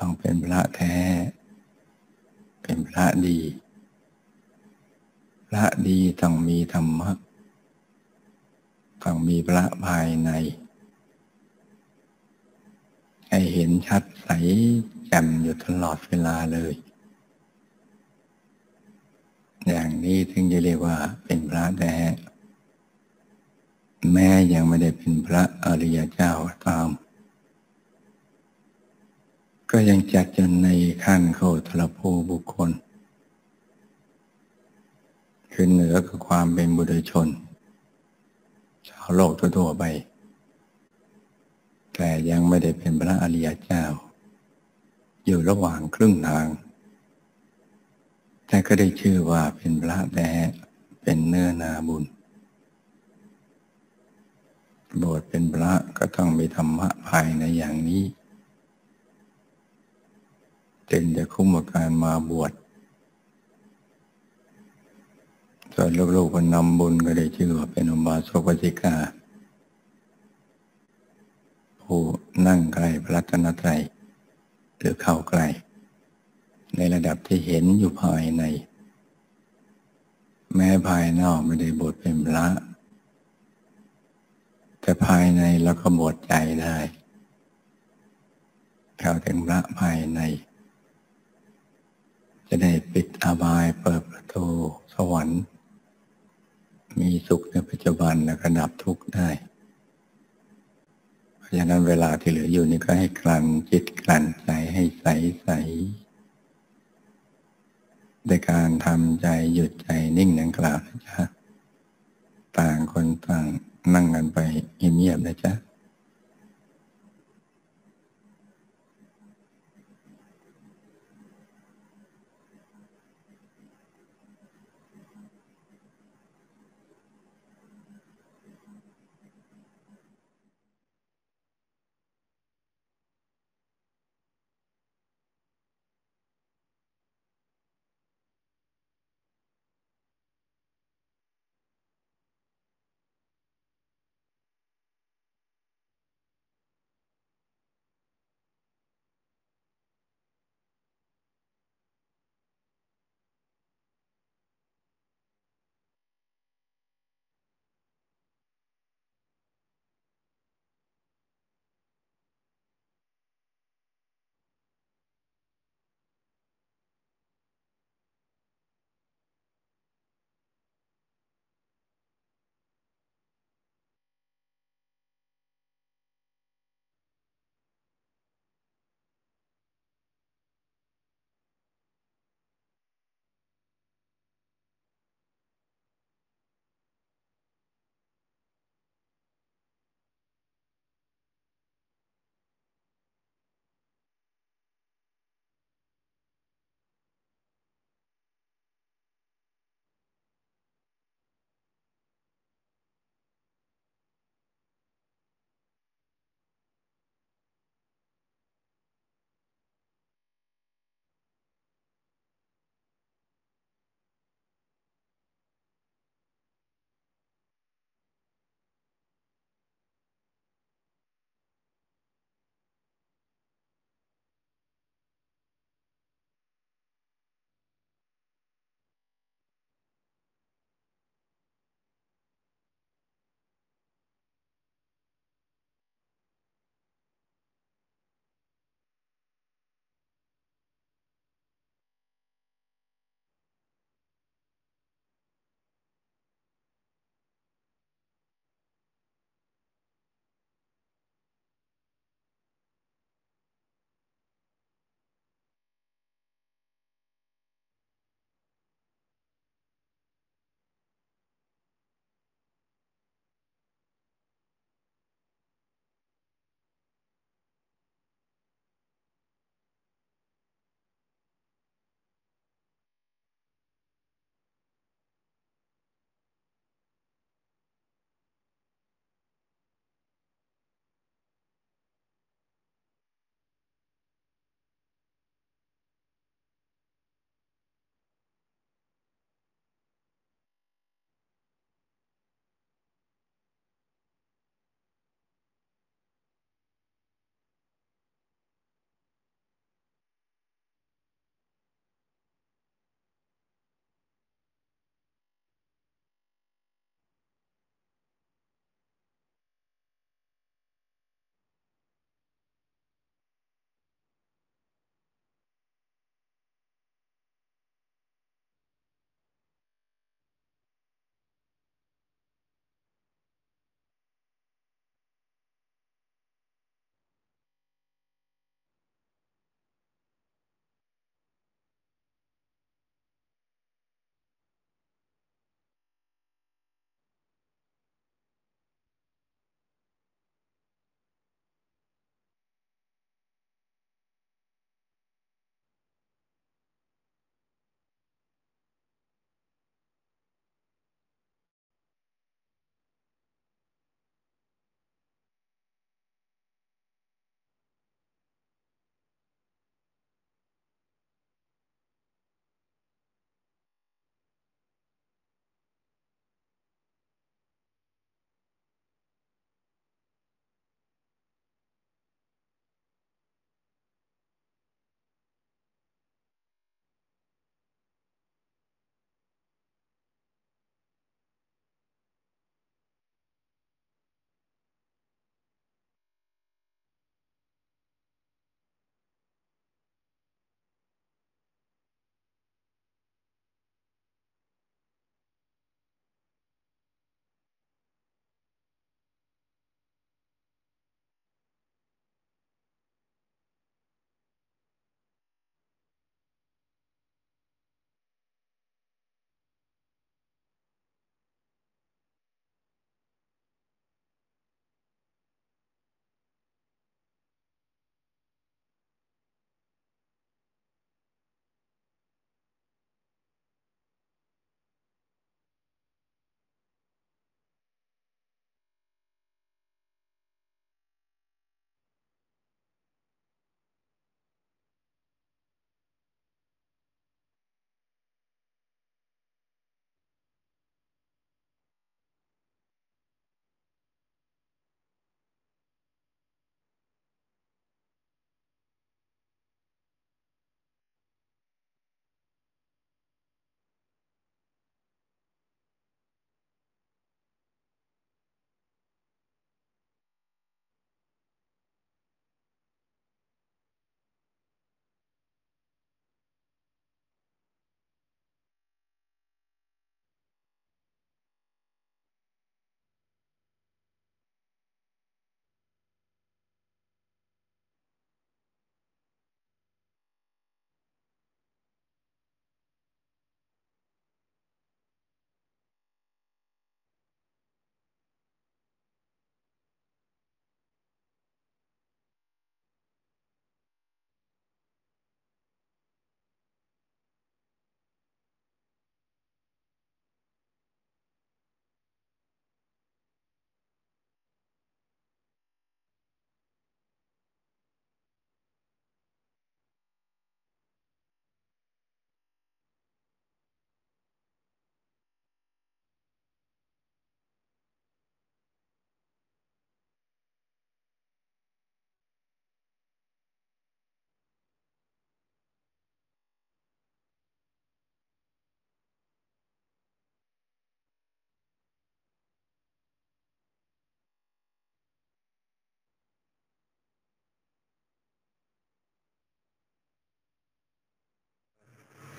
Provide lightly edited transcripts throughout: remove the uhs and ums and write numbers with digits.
ต้องเป็นพระแท้เป็นพระดีพระดีต้องมีธรรมะต้องมีพระภายในให้เห็นชัดใสแจ่มอยู่ตลอดเวลาเลยอย่างนี้ถึงจะเรียกว่าเป็นพระแท้แม้ยังไม่ได้เป็นพระอริยเจ้าตามก็ยังจัดอยู่ในขั้นโคตรภูบุคคลคือเหนือกว่าความเป็นบุรุษชนชาวโลกทั่วๆไปแต่ยังไม่ได้เป็นพระอริยเจ้าอยู่ระหว่างครึ่งทางแต่ก็ได้ชื่อว่าเป็นพระแท้เป็นเนื้อนาบุญบวชเป็นพระก็ต้องมีธรรมะภายในอย่างนี้จึงจะคุ้มกับการมาบวชส่วนลูกๆคนนำบุญก็ได้ชื่อว่าเป็นอุบาสกอุบาสิกาผู้นั่งใกล้พระรัตนตรัยหรือเข้าใกล้ในระดับที่เห็นอยู่ภายในแม้ภายนอกไม่ได้บวชเป็นพระแต่ภายในเราก็บวชใจได้เข้าถึงพระภายในจะได้ปิดอบายเปิดประตูสวรรค์มีสุขในปัจจุบันและก็ดับทุกข์ได้เพราะฉะนั้นเวลาที่เหลืออยู่นี่ก็ให้กลั่นจิตกลั่นใจให้ใสใสในการทำใจหยุดใจนิ่งดังกล่าวนะจ๊ะต่างคนต่างนั่งกันไปเงียบๆนะจ๊ะ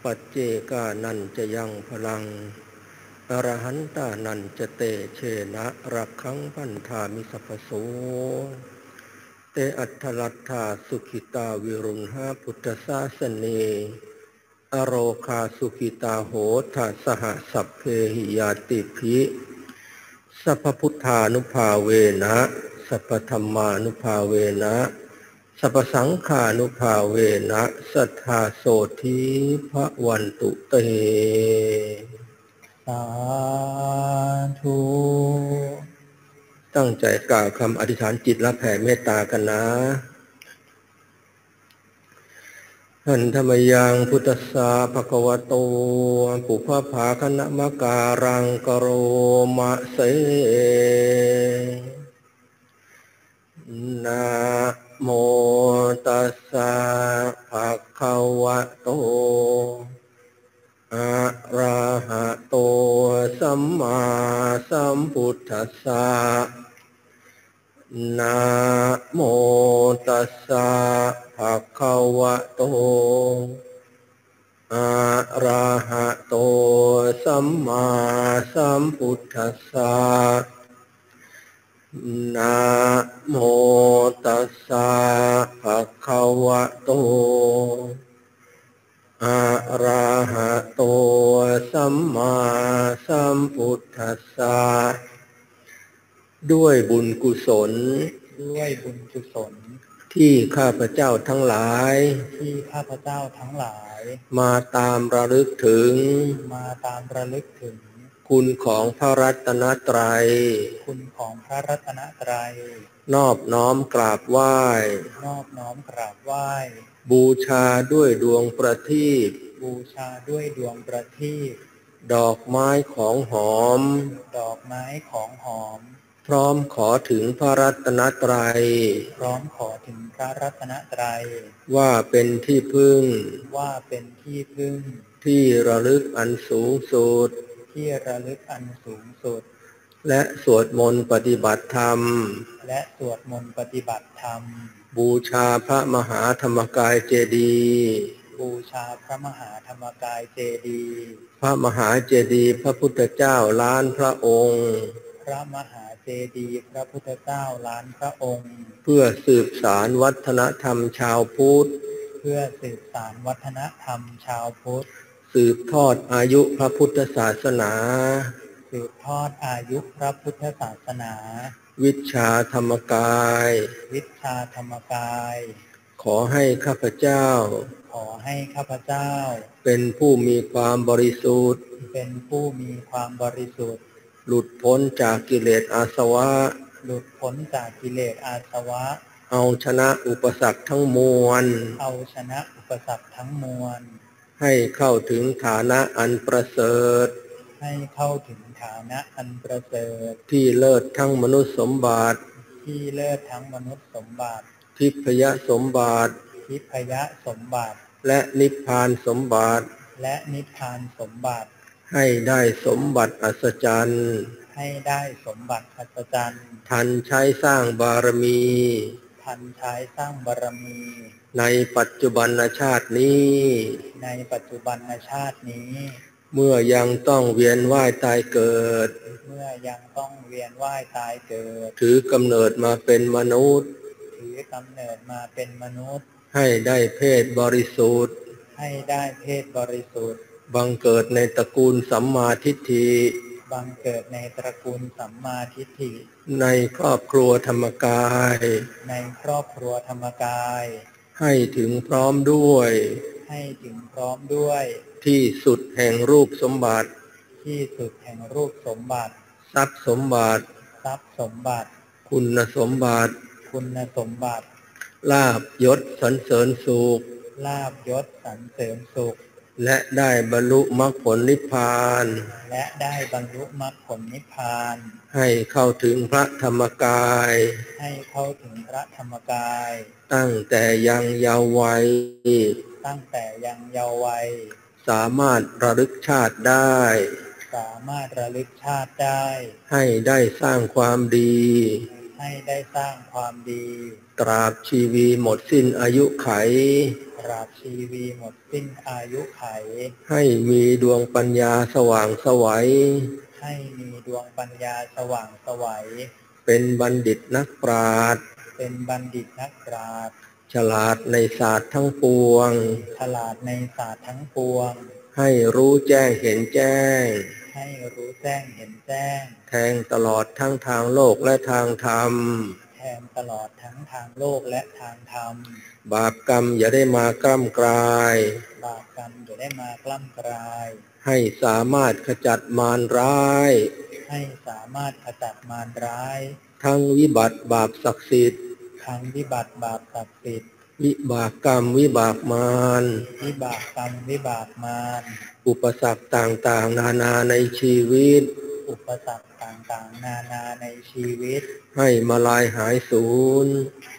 ปัจเจกานันจะยังพลังอรหันตานันจะเตเชนะรักขังพันธามิสัพพโสเตอัทธรัตถาสุขิตาวิรุณหาพุทธศาสเนอโรคาสุขิตาโหทาสหสัพเพหิยาติภิสัพพุทธานุภาเวนะสัพพธรรมานุภาเวนะสัพพสังฆานุภาเวนะสัทธาโสธิภวันตุเตสาธุตั้งใจกล่าวคำอธิษฐานจิตและแผ่เมตตากันนะหันธรรมยังพุทธสาภะคะวะโตปุพพภาคณมการังกโรมะเสนะโมตัสสะภะคะวะโตอะระหะโตสัมมาสัมพุทธัสสะนะโมตัสสะภะคะวะโตอะระหะโตสัมมาสัมพุทธัสสะนะโมตัสสะภะคะวะโตอะระหะโตสัมมาสัมพุทธัสสะด้วยบุญกุศลที่ข้าพเจ้าทั้งหลายมาตามระลึกถึงคุณของพระรัตนตรัยนอบน้อมกราบไหว้บูชาด้วยดวงประทีปดอกไม้ของหอมพร้อมขอถึงพระรัตนตรัยว่าเป็นที่พึ่งที่ระลึกอันสูงสุดและสวดมนต์ปฏิบัติธรรมบูชาพระมหาธรรมกายเจดีย์พระมหาเจดีย์พระพุทธเจ้าล้านพระองค์เพื่อสืบสานวัฒนธรรมชาวพุทธสืบทอดอายุพระพุทธศาสนาวิชาธรรมกายขอให้ข้าพเจ้าเป็นผู้มีความบริสุทธิ์หลุดพ้นจากกิเลสอาสวะเอาชนะอุปสรรคทั้งมวลให้เข้าถึงฐานะอันประเสริฐที่เลิศทั้งมนุษย์สมบัติทิพยสมบัติและนิพพานสมบัติให้ได้สมบัติอัศจรรย์ทันใช้สร้างบารมีในปัจจุบันชาตินี้เมื่อยังต้องเวียนว่ายตายเกิดถือกำเนิดมาเป็นมนุษย์ให้ได้เพศบริสุทธิ์บังเกิดในตระกูลสัมมาทิฏฐิในครอบครัวธรรมกายให้ถึงพร้อมด้วยที่สุดแห่งรูปสมบัติทรัพย์สมบัติคุณสมบัติลาภยศสรรเสริญสุขและได้บรรลุมรรคผลนิพพานให้เข้าถึงพระธรรมกายตั้งแต่ยังเยาว์วัยสามารถระลึกชาติได้ให้ได้สร้างความดี ให้ได้สร้างความดีตราบชีวีหมดสิ้นอายุไขตราบชีวีหมดสิ้นอายุไขให้มีดวงปัญญาสว่างไสวให้มีดวงปัญญาสว่างไสวเป็นบัณฑิตนักปราชญ์เป็นบัณฑิตนักปราชญ์ฉลาดในศาสตร์ทั้งปวงฉลาดในศาสตร์ทั้งปวงให้รู้แจ้งเห็นแจ้งให้รู้แจ้งเห็นแจ้งแทงตลอดทั้งทางโลกและทางธรรมแทงตลอดทั้งทางโลกและทางธรรมบาปกรรมอย่าได้มากล้ำกลายบาปกรรมอย่าได้มากล้ำกลายให้สามารถขจัดมารร้ายให้สามารถขจัดมารร้ายทั้งวิบัติบาปศักดิ์สิทธิ์ทั้งวิบัติบาปศักดิ์สิทธิ์วิบากกรรมวิบากมารวิบากกรรมวิบากมารอุปสรรคต่างๆนานาในชีวิตอุปสรรคต่างๆนานาในชีวิตให้มาลายหายสูญ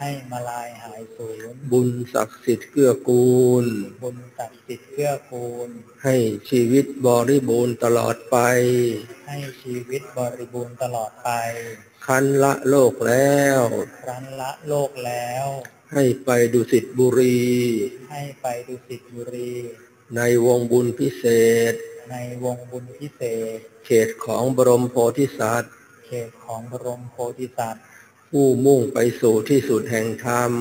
ให้มาลายหายสูญบุญศักดิ์สิทธิ์เกื้อกูลบุญศักดิ์สิทธิ์เกื้อกูลให้ชีวิตบริบูรณ์ตลอดไปให้ชีวิตบริบูรณ์ตลอดไปครั้นละโลกแล้วครั้นละโลกแล้วให้ไปดุสิตบุรีให้ไปดุสิตบุรีในวงบุญพิเศษในวงบุญพิเศษเขตของบรมโพธิสัตว์เขตของบรมโพธิสัตว์ผู้มุ่งไปสู่ที่สุดแห่งธรรม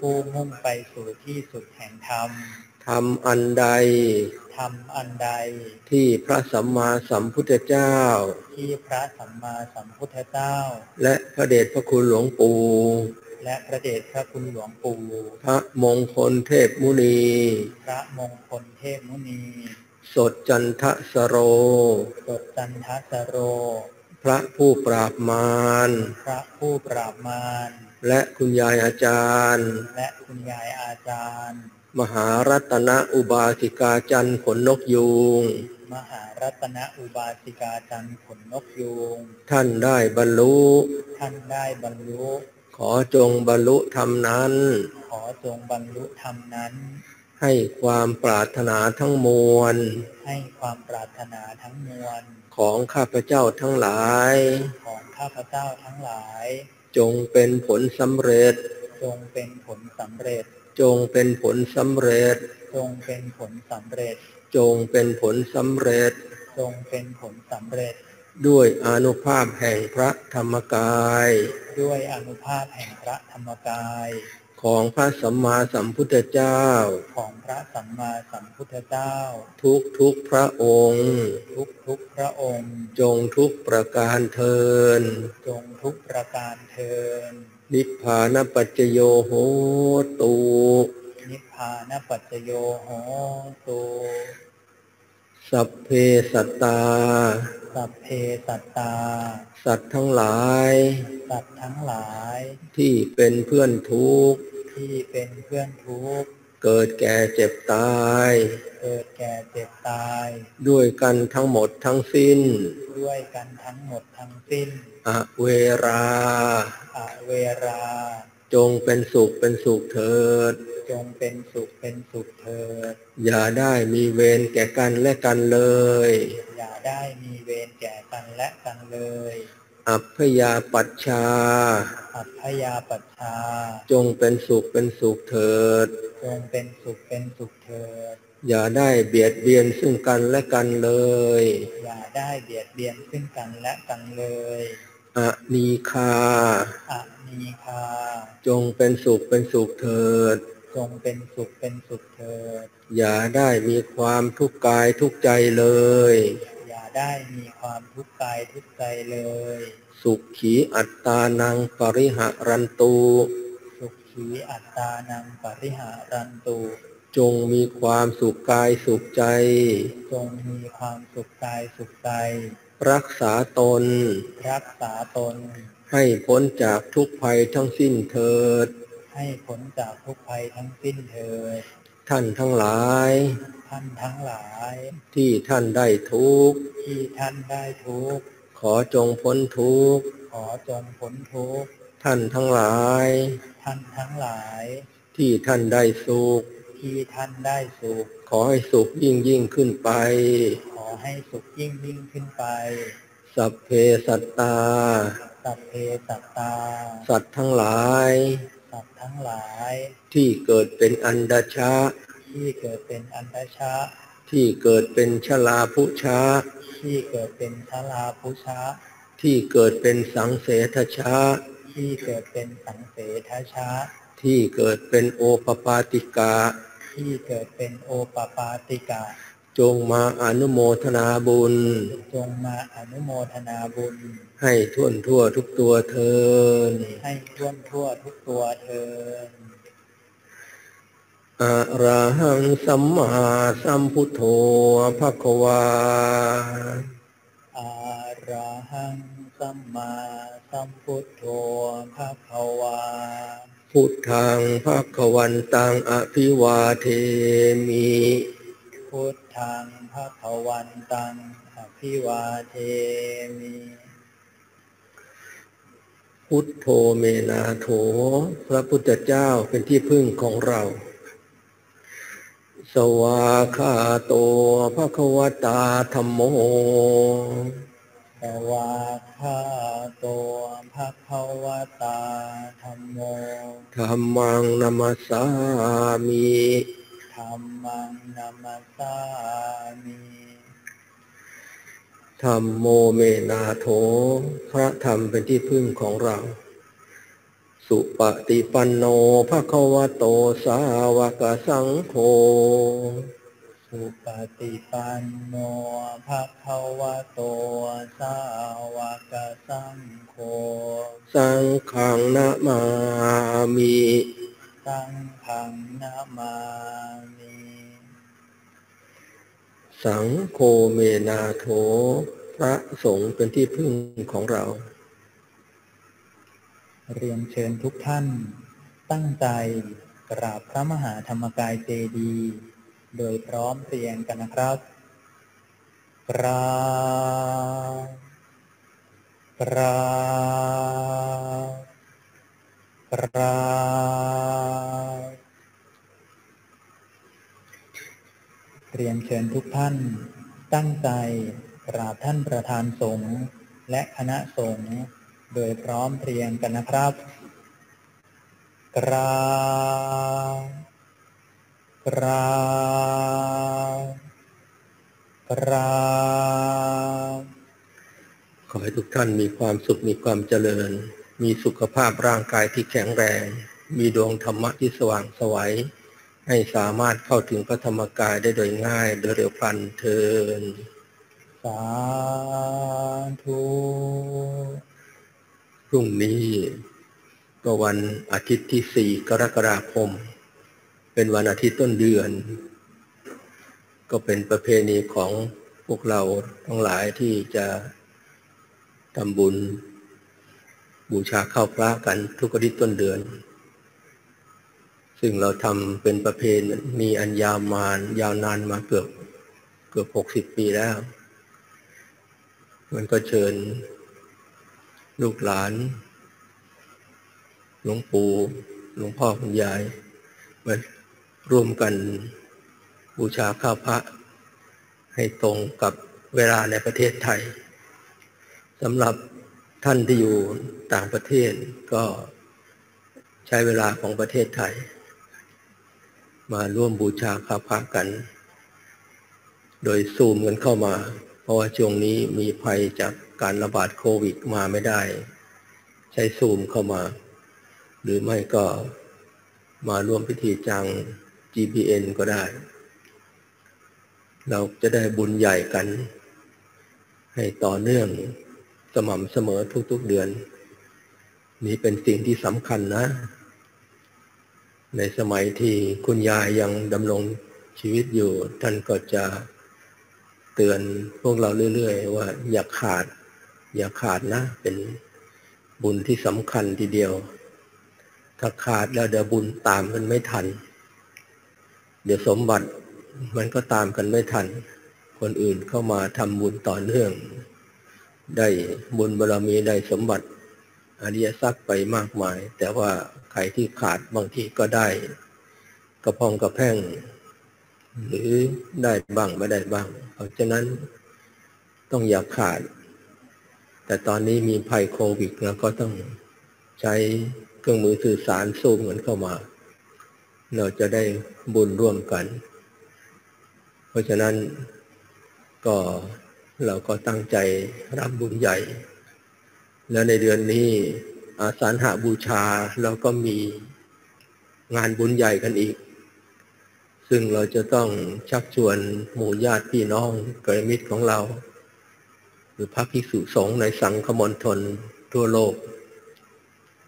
ผู้มุ่งไปสู่ที่สุดแห่งธรรมธรรมอันใดธรรมอันใดที่พระสัมมาสัมพุทธเจ้าที่พระสัมมาสัมพุทธเจ้าและพระเดชพระคุณหลวงปู่และพระเดชพระคุณหลวงปู่พระมงคลเทพมุนีพระมงคลเทพมุนีสดจันทสโรสดจันทสโรพระผู้ปราบมารพระผู้ปราบมารและคุณยายอาจารย์และคุณยายอาจารย์มหารัตนอุบาสิกาจันทร์ขนนกยูงมหารัตนอุบาสิกาจันทร์ขนนกยูงท่านได้บรรลุท่านได้บรรลุขอจงบรรลุธรรมนั้นขอจงบรรลุธรรมนั้นให้ความปรารถนาทั้งมวลให้ความปรารถนาทั้งมวลของข้าพเจ้าทั้งหลายของข้าพเจ้าทั้งหลายจงเป็นผลสำเร็จจงเป็นผลสำเร็จจงเป็นผลสำเร็จจงเป็นผลสำเร็จจงเป็นผลสำเร็จจงเป็นผลสำเร็จด้วยอานุภาพแห่งพระธรรมกายด้วยอานุภาพแห่งพระธรรมกายของพระสัมมาสัมพุทธเจ้าของพระสัมมาสัมพุทธเจ้าทุกพระองค์ทุกพระองค์จงทุกประการเทินจงทุกประการเทินนิพพานปัจจโยโหตุนิพพานปัจจโยโหตุสัพเพสัตตาสัพเพสัตตาสัตว์ทั้งหลายสัตว์ทั้งหลายที่เป็นเพื่อนทุกข์ที่เป็นเพื่อนทุกข์เกิดแก่เจ็บตายเกิดแก่เจ็บตายด้วยกันทั้งหมดทั้งสิ้นด้วยกันทั้งหมดทั้งสิ้นอเวราอเวราจงเป็นสุขเป็นสุขเถิดจงเป็นสุขเป็นสุขเถิดอย่าได้มีเวรแก่กันและกันเลยอย่าได้มีเวรแก่กันและกันเลยอัพพยาปัชชาอัพพยาปัชชาจงเป็นสุขเป็นสุขเถิดจงเป็นสุขเป็นสุขเถิดอย่าได้เบียดเบียนซึ่งกันและกันเลยอย่าได้เบียดเบียนซึ่งกันและกันเลยอนีฆาอนีฆาจงเป็นสุขเป็นสุขเถิดจงเป็นสุขเป็นสุขเถิดอย่าได้มีความทุกข์กายทุกข์ใจเลยอย่าได้มีความทุกข์กายทุกข์ใจเลยสุขีอัตตานังปริหารันตุสุขีอัตตานังปริหารันตุจงมีความสุขกายสุขใจจงมีความสุขกายสุขใจรักษาตนรักษาตนให้พ้นจากทุกภัยทั้งสิ้นเถิดให้พ้นจากทุกภัยทั้งสิ้นเถิดท่านทั้งหลายท่านทั้งหลายที่ท่านได้ทุกข์ที่ท่านได้ทุกข์ขอจงพ้นทุกข์ขอจงพ้นทุกข์ท่านทั้งหลายท่านทั้งหลายที่ท่านได้สุขที่ท่านได้สุขขอให้สุขยิ่งขึ้นไปขอให้สุขยิ่งขึ้นไปสัพเพสัตตา สัพเพสัตตาสัตว์ทั้งหลายที่เกิดเป็นอันดชะที่เกิดเป็นชลาภุชะที่เกิดเป็นสังเสทชะที่เกิดเป็นโอปปาติกะจงมาอนุโมทนาบุญให้ท่วนทั่วทุกตัวเถิดอะระหังสัมมาสัมพุทโธภะคะวาอะระหังสัมมาสัมพุทโธภะคะวาพุทธังภะคะวันตังอภิวาเทมิพุทธังภะคะวันตังอภิวาเทมิพุทโธเมนาโถพระพุทธเจ้าเป็นที่พึ่งของเราสวากขาโตภควตาธัมโมสวากขาโตภควตาธัมโมธัมมังนัมมัสสามิธัมโมเมนาโถพระธรรมเป็นที่พึ่งของเราสุปฏิปันโนภควโตสาวกสังโฆสุปฏิปันโนภควโตสาวกสังโฆสังฆังนะมามิสังโฆเมนาโถพระสงฆ์เป็นที่พึ่งของเราเรียนเชิญทุกท่านตั้งใจกราบพระมหาธรรมกายเจดีย์โดยพร้อมเพรียงกันนะครับกราบเรียนเชิญทุกท่านตั้งใจกราบท่านประธานสงฆ์และคณะสงฆ์โดยพร้อมเพรียงกันนะครับกราบขอให้ทุกท่านมีความสุขมีความเจริญมีสุขภาพร่างกายที่แข็งแรงมีดวงธรรมะที่สว่างไสวให้สามารถเข้าถึงพระธรรมกายได้โดยง่ายโดยเร็วพลันเทินสาธุพรุ่งนี้ก็วันอาทิตย์ที่4กรกฎาคมเป็นวันอาทิตย์ต้นเดือนก็เป็นประเพณีของพวกเราทั้งหลายที่จะทำบุญบูชาข้าวพระกันทุกอาทิตย์ต้นเดือนซึ่งเราทำเป็นประเพณีมีอันยาวนานมาเกือบ60 ปีแล้วมันก็เชิญลูกหลานหลวงปู่หลวงพ่อคุณยายมาร่วมกันบูชาข้าวพระให้ตรงกับเวลาในประเทศไทยสำหรับท่านที่อยู่ต่างประเทศก็ใช้เวลาของประเทศไทยมาร่วมบูชาข้าวพระกันโดยซูมกันเข้ามาเพราะว่าช่วงนี้มีภัยจากการระบาดโควิดมาไม่ได้ใช้ซูมเข้ามาหรือไม่ก็มาร่วมพิธีจัง GPN ก็ได้เราจะได้บุญใหญ่กันให้ต่อเนื่องสม่ำเสมอทุกๆเดือนนี่เป็นสิ่งที่สำคัญนะในสมัยที่คุณยายยังดำรงชีวิตอยู่ท่านก็จะเตือนพวกเราเรื่อยๆว่าอย่าขาดนะเป็นบุญที่สำคัญทีเดียวถ้าขาดแล้วเดี๋ยวบุญตามกันไม่ทันเดี๋ยวสมบัติมันก็ตามกันไม่ทันคนอื่นเข้ามาทำบุญต่อเนื่องได้บุญบารมีได้สมบัติอริยทรัพย์ไปมากมายแต่ว่าใครที่ขาดบางทีก็ได้กระพองกระแพงหรือได้บ้างไม่ได้บ้างเพราะฉะนั้นต้องอย่าขาด แต่ตอนนี้มีภัยโควิดแล้วก็ต้องใช้เครื่องมือสื่อสารซูมกันเข้ามาเราจะได้บุญร่วมกันเพราะฉะนั้นก็เราก็ตั้งใจรับบุญใหญ่แล้วในเดือนนี้อาสาฬหบูชาเราก็มีงานบุญใหญ่กันอีกซึ่งเราจะต้องชักชวนหมู่ญาติพี่น้องกัลยาณมิตรของเราหรือพระภิกษุสงฆ์ในสังฆมณฑลทั่วโลก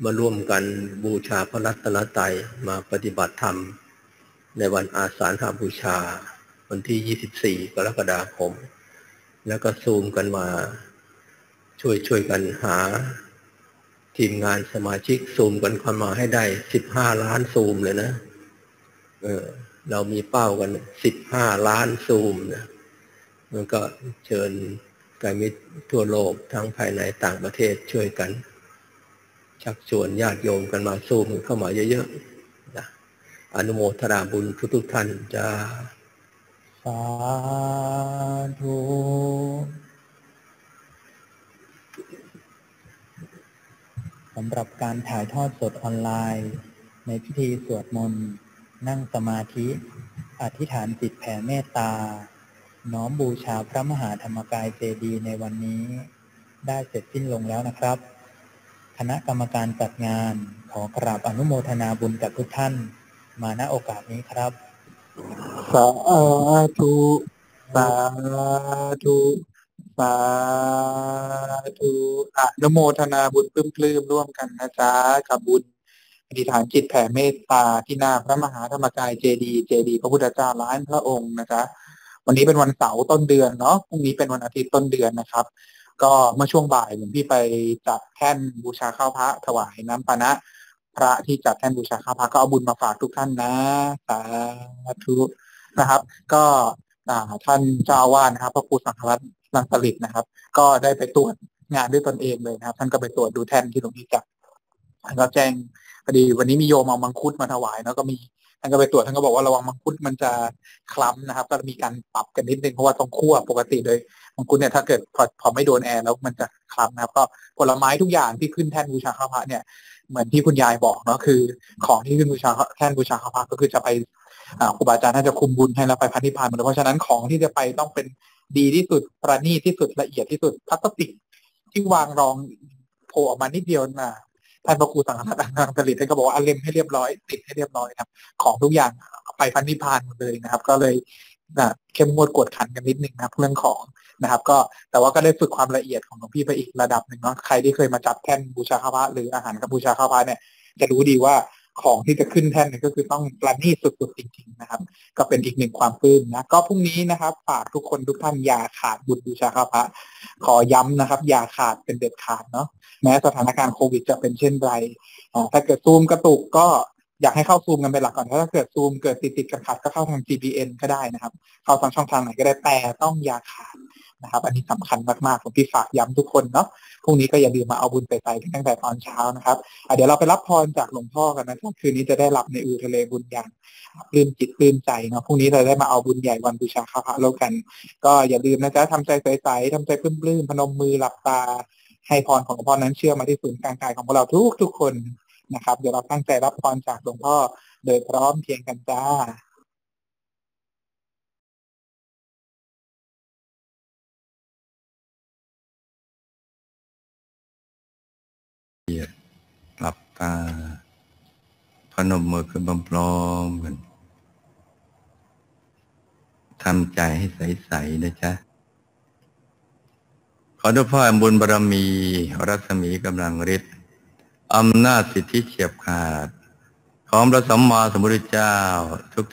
มาร่วมกันบูชาพระรัตนตรัยมาปฏิบัติธรรมในวันอาสาฬหบูชาวันที่24กรกฎาคมแล้วก็ซูมกันมาช่วยกันหาทีมงานสมาชิกซูมกันเข้ามาให้ได้15ล้านซูมเลยนะเรามีเป้ากัน15ล้านซูมนะมันก็เชิญกายมิตรทั่วโลกทั้งภายในต่างประเทศช่วยกันชักชวนญาติโยมกันมาซูมเข้ามาเยอะๆนะอนุโมทนาบุญทุกๆท่านจ้าสาธุสำหรับการถ่ายทอดสดออนไลน์ในพิธีสวดมนต์นั่งสมาธิอธิษฐานจิตแผ่เมตตาน้อมบูชาพระมหาธรรมกายเจดีย์ในวันนี้ได้เสร็จสิ้นลงแล้วนะครับคณะกรรมการจัดงานขอกราบอนุโมทนาบุญกับทุกท่านมาณโอกาสนี้ครับสาธุสาธุสาธุอนุโมทนาบุญปลื้มๆร่วมกันนะจ๊ะกับบุญอธิษฐานจิตแผ่เมตตาที่หน้าพระมหาธรรมกายเจดีย์พระพุทธเจ้าล้านพระองค์นะจ๊ะวันนี้เป็นวันเสาร์ต้นเดือนเนาะพรุ่งนี้เป็นวันอาทิตย์ต้นเดือนนะครับก็เมื่อช่วงบ่ายหลวงพี่ไปจัดแท่นบูชาข้าวพระถวายน้ำปานะพระที่จัดแท่นบูชาข้าวพระก็เอาบุญมาฝากทุกท่านนะสาธุนะครับก็ท่านเจ้าอาวาสนะครับพระครูสังฆรัตน์รังสฤทธิ์นะครับก็ได้ไปตรวจงานด้วยตนเองเลยนะครับท่านก็ไปตรวจดูแท่นที่หลวงพี่จัดก็แจ้งพอดีวันนี้มีโยมเอามังคุดมาถวายแล้วก็มีท่านก็ไปตรวจท่านก็บอกว่าระวังมังคุดมันจะคล้ำนะครับก็มีการปรับกันนิดนึงเพราะว่าต้องคั่วปกติโดยมังคุดเนี่ยถ้าเกิดพอไม่โดนแอร์แล้วมันจะคล้ำนะครับก็ผลไม้ทุกอย่างที่ขึ้นแท่นบูชาข้าวพระเนี่ยเหมือนที่คุณยายบอกเนาะคือของที่ขึ้นบูชาแท่นบูชาข้าวพระก็คือจะไปครูบาอาจารย์ท่านจะคุมบุญให้เราไปพระนิพพานหมดเพราะฉะนั้นของที่จะไปต้องเป็นดีที่สุดประณีตที่สุดละเอียดที่สุดพลาสติกที่วางรองโผล่ออกมานิดเดียวนะท่านพระครูสังฆรัตน์รังสฤทธิ์ท่านก็บอกว่าเล็มให้เรียบร้อยติดให้เรียบร้อยครับของทุกอย่างไปพระนิพพานหมดเลยนะครับก็เลยเข้มงวดกวดขันกันนิดนึงนะครับเรื่องของนะครับก็แต่ว่าก็ได้ฝึกความละเอียดของหลวงพี่ไปอีกระดับหนึ่งเนาะใครที่เคยมาจับแท่นบูชาข้าวพระหรืออาหารกับบูชาข้าวพระเนี่ยจะรู้ดีว่าของที่จะขึ้นแท่นเนี่ยก็คือต้องประณีตสุดๆจริงๆนะครับก็เป็นอีกหนึ่งความปลื้มนะก็พรุ่งนี้นะครับฝากทุกคนทุกท่านอย่าขาดบุญบูชาข้าวพระขอย้ำนะครับอย่าขาดเป็นเด็ดขาดเนาะแม้สถานการณ์โควิดจะเป็นเช่นไรถ้าเกิดซูมกระตุกก็อยากให้เข้าซูมกันเป็นหลักก่อนถ้าเกิดซูมเกิดติดๆขัดๆก็เข้าทาง GBN ก็ได้นะครับเข้าทางช่องทางไหนก็ได้แต่ต้องอย่าขาดนะครับอันนี้สำคัญมากๆผมพี่ฝากย้ำทุกคนเนาะพรุ่งนี้ก็อย่าลืมมาเอาบุญไปใส่ตั้งแต่ตอนเช้านะครับเดี๋ยวเราไปรับพรจากหลวงพ่อกันนะครับคืนนี้จะได้รับในอูทะเลบุญอย่างปลื้มจิตปลื้มใจเนาะพรุ่งนี้เราได้มาเอาบุญใหญ่วันบูชาข้าวพระแล้วกันก็อย่าลืมนะจ๊ะทำใจใสๆทำใจปลื้มๆพนมมือหลับตาให้พรของหลวงพ่อนั้นเชื่อมาที่ศูนย์กลางกายของพวกเราทุกๆคนนะครับเดี๋ยวเราตั้งใจรับพรจากหลวงพ่อโดยพร้อมเพรียงกันจ้าหลับตาพนมมือขึ้นพร้อมๆกันทำใจให้ใสๆนะจ๊ะขอทุกพ่อบุญบารมีรัศมีกำลังฤทธิ์อำนาจสิทธิเฉียบขาดของพระสัมมาสัมพุทธเจ้า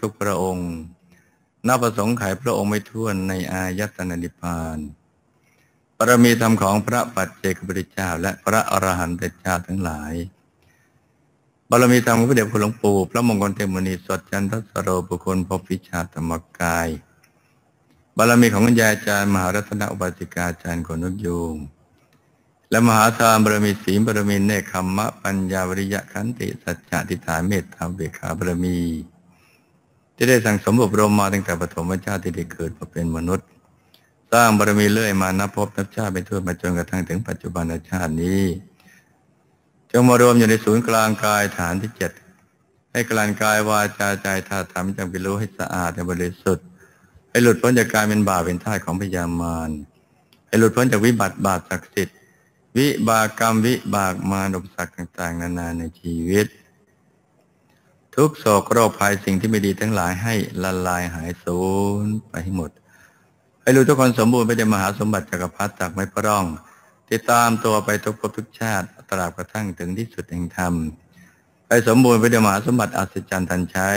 ทุกๆพระองค์นับประสงค์ไขพระองค์ไม่ถ้วนในอายตนะนิพพานบารมีธรรมของพระปัจเจกพุทธเจ้าและพระอรหันตเจ้าทั้งหลายบารมีธรรมของพระเดชพระคุณหลวงปู่พระมงคลเทมุนีสดจันทสโรบุคคลพบวิชาธรรมกายบารมีของคุณยายอาจารย์มหารัตนอุบาสิกาอาจารย์ขนนกยูงและมหาทานบารมีศีลบารมีเนคขมมะปัญญาวิริยะขันติสัจจะทิฏฐานเมตตาเบคาบารมีที่ได้สั่งสมอบรมมาตั้งแต่ปฐมชาติที่ได้เกิดมาเป็นมนุษย์ส ร้างบารมีเรื่อยมานับพบนับชาติไปทั่วมาจนกระทั่งถึงปัจจุบันชาตินี้จงมารวมอยู่ในศูนย์กลางกายฐานที่7ให้กลางกายวาจาใจธาตุธรรมจงไปรู้ให้สะอาดและบริสุทธิ์ให้หลุดพ้นจากการเป็นบาปเป็นทาสของพยามารให้หลุดพ้นจากวิบัติบาปศักดิ์สิทธิ์วิบากกรรมวิบากมารอุปสรรคต่างๆนานาในชีวิตทุกโศกโรคภัยสิ่งที่ไม่ดีทั้งหลายให้ละลายหายสูญไปให้หมดให้หลุดทุกคนสมบูรณ์ไปด้วยมหาสมบัติจักรพรรดิตักไม่พร่องติดตามตัวไปทุกภพทุกชาติตราบกระทั่งถึงที่สุดแห่งธรรมไปสมบูรณ์ไปด้วยมหาสมบัติอัศจรรย์ทันใช้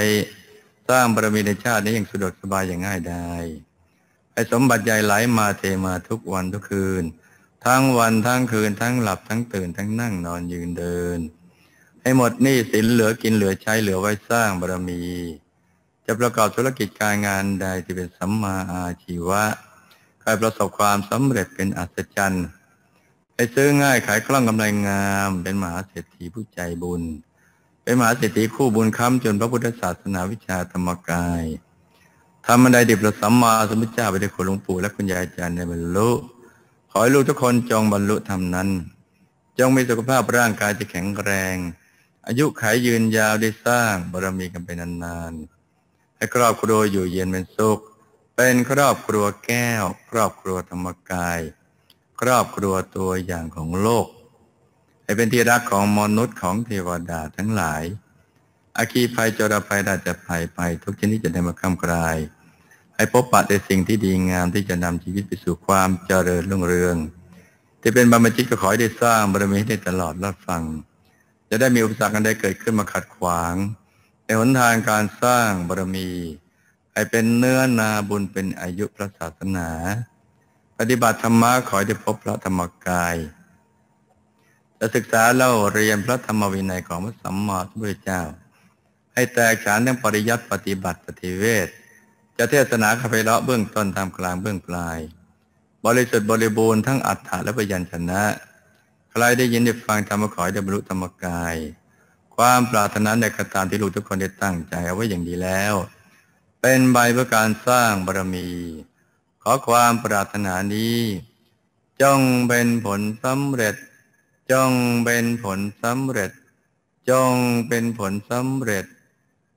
สร้างบารมีในชาตินี้อย่างสะดวกสบายอย่างง่ายดายไปสมบัติใหญ่ไหลมาเทมาทุกวันทุกคืนทั้งวันทั้งคืนทั้งหลับทั้งตื่นทั้งนั่งนอนยืนเดินให้หมดหนี้สินเหลือกินเหลือใช้เหลือไว้สร้างบารมีจะประกอบธุรกิจการงานใดที่เป็นสัมมาอาชีวะใครประสบความสำเร็จเป็นอัศจรรย์ให้ซื้อง่ายขายคล่องกำไรงามเป็นมหาเศรษฐีผู้ใจบุญเป็นมหาเศรษฐีคู่บุญค้ำจนพระพุทธศาสนาวิชาธรรมกายทำบันไดดิบพระสัมมาสัมพุทธเจ้าไปได้คุณหลวงปู่และคุณยายอาจารย์ในบรรลุขอให้ลูกทุกคนจงบรรลุธรรมนั้นจงมีสุขภาพร่างกายจะแข็งแรงอายุขัยยืนยาวได้สร้างบารมีกันไปนานๆให้ครอบครัวอยู่เย็นเป็นสุขเป็นครอบครัวแก้วครอบครัวธรรมกายครอบครัวตัวอย่างของโลกให้เป็นที่รักของมนุษย์ของเทวดาทั้งหลายอาคีภัยโจรภัยราชภัยภัยทุกชนิดจะได้มาค้ำกลายให้พบปะแต่สิ่งที่ดีงามที่จะนำชีวิตไปสู่ความเจริญรุ่งเรืองที่เป็นบรรพชิตก็ขอให้ได้สร้างบารมีได้ตลอดรอดฟังจะได้มีอุปสรรคอันใดเกิดขึ้นมาขัดขวางในหนทางการสร้างบารมีให้เป็นเนื้อนาบุญเป็นอายุพระศาสนาปฏิบัติธรรมะขอให้ได้พบพระธรรมกายจะศึกษาเล่าเรียนพระธรรมวินัยของพระสัมมาสัมพุทธเจ้าให้แตกฉานทั้งปริยัติปฏิบัติปฏิเวทจะเทศนาคาเพลาะเบื้องต้นตามกลางเบื้องปลายบริสุทธิ์บริบูรณ์ทั้งอัฏฐะและพยัญชนะใครได้ยินได้ฟังธรรมขอให้ได้บรรลุธรรมกายความปรารถนาในกตามที่ลูกทุกคนได้ตั้งใจเอาไว้อย่างดีแล้วเป็นใบเพื่อการสร้างบารมีขอความปรารถนานี้จงเป็นผลสำเร็จจงเป็นผลสำเร็จจงเป็นผลสำเร็จ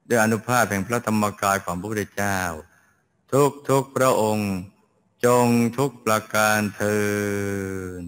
ด้วยอานุภาพแห่งพระธรรมกายของพระพุทธเจ้าทุกพระองค์จงทุกประการเทอญ